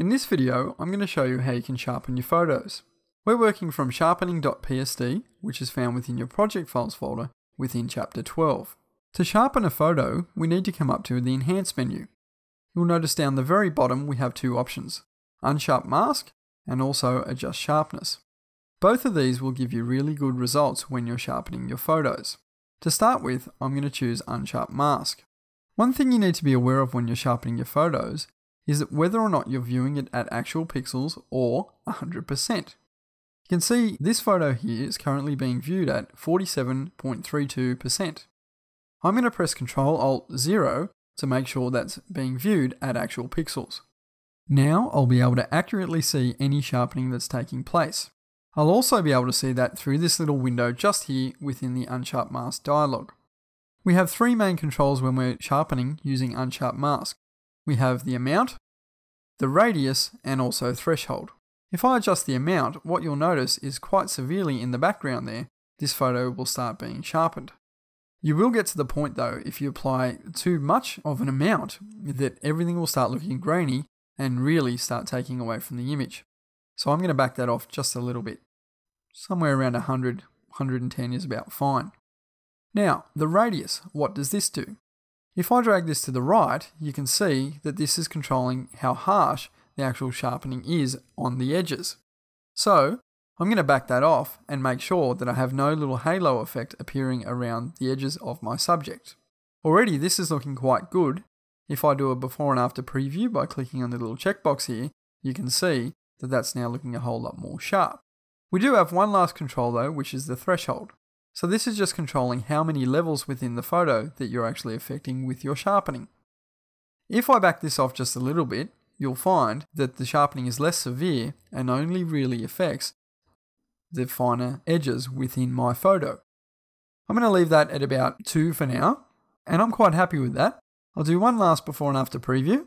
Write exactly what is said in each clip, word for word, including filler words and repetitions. In this video, I'm going to show you how you can sharpen your photos. We're working from sharpening.psd, which is found within your project files folder within chapter twelve. To sharpen a photo, we need to come up to the Enhance menu. You'll notice down the very bottom we have two options, Unsharp Mask and also Adjust Sharpness. Both of these will give you really good results when you're sharpening your photos. To start with, I'm going to choose Unsharp Mask. One thing you need to be aware of when you're sharpening your photos is that whether or not you're viewing it at actual pixels or one hundred percent. You can see this photo here is currently being viewed at forty-seven point three two percent. I'm going to press control alt zero to make sure that's being viewed at actual pixels. Now I'll be able to accurately see any sharpening that's taking place. I'll also be able to see that through this little window just here within the Unsharp Mask dialog. We have three main controls when we're sharpening using Unsharp Mask. We have the amount, the radius, and also threshold. If I adjust the amount, what you'll notice is quite severely in the background there, this photo will start being sharpened. You will get to the point though, if you apply too much of an amount, that everything will start looking grainy and really start taking away from the image. So I'm going to back that off just a little bit. Somewhere around one hundred, one hundred ten is about fine. Now, the radius, what does this do? If I drag this to the right, you can see that this is controlling how harsh the actual sharpening is on the edges. So I'm going to back that off and make sure that I have no little halo effect appearing around the edges of my subject. Already this is looking quite good. If I do a before and after preview by clicking on the little checkbox here, you can see that that's now looking a whole lot more sharp. We do have one last control though, which is the threshold. So this is just controlling how many levels within the photo that you're actually affecting with your sharpening. If I back this off just a little bit, you'll find that the sharpening is less severe and only really affects the finer edges within my photo. I'm going to leave that at about two for now, and I'm quite happy with that. I'll do one last before and after preview.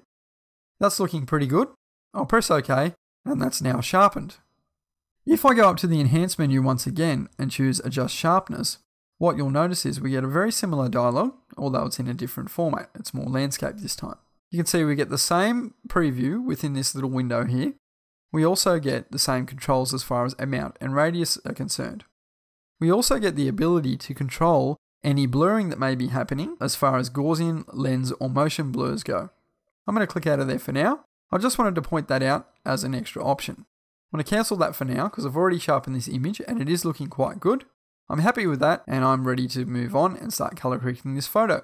That's looking pretty good. I'll press OK, and that's now sharpened. If I go up to the Enhance menu once again and choose Adjust Sharpness, what you'll notice is we get a very similar dialog, although it's in a different format. It's more landscape this time. You can see we get the same preview within this little window here. We also get the same controls as far as amount and radius are concerned. We also get the ability to control any blurring that may be happening as far as Gaussian, lens or motion blurs go. I'm going to click out of there for now. I just wanted to point that out as an extra option. I'm going to cancel that for now because I've already sharpened this image and it is looking quite good. I'm happy with that and I'm ready to move on and start color correcting this photo.